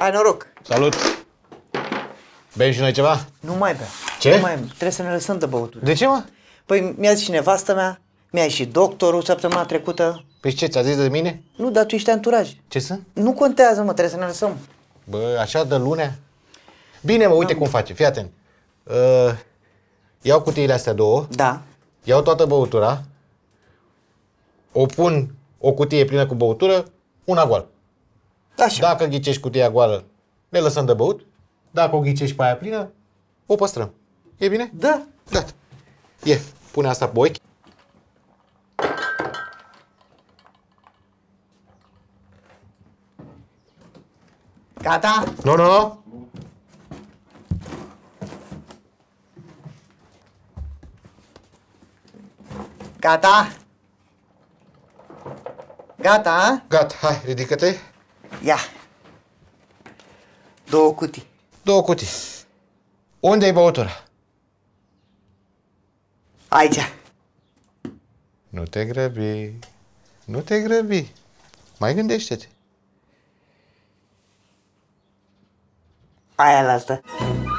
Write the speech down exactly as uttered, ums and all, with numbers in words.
Ai noroc! Salut! Bem și noi ceva? Nu mai bea. Ce? Nu mai, trebuie să ne lăsăm de băutură. De ce, mă? Păi mi-a zis și nevastă mea, mi-a zis și doctorul săptămâna trecută. Păi ce, ți-a zis de mine? Nu, dar tu ești anturaj. Ce sunt? Nu contează, mă, trebuie să ne lăsăm. Bă, așa de lunea? Bine, mă, uite cum face, fii atent. Uh, iau cutiile astea două. Da. Iau toată băutura. O pun o cutie plină cu băutură, una goală. Așa. Dacă ghicești cutia goală, ne lăsăm de băut. Dacă o ghicești pe aia plină, o păstrăm. E bine? Da. Gata. E. Pune asta pe ochi. Gata? Nu, nu, nu. Gata? Gata? Gata. Hai, ridică-te. Ia. Două cutii. Două cutii. Unde-i băutura? Aici. Nu te grăbi. Nu te grăbi. Mai gândește-te. Aia la asta.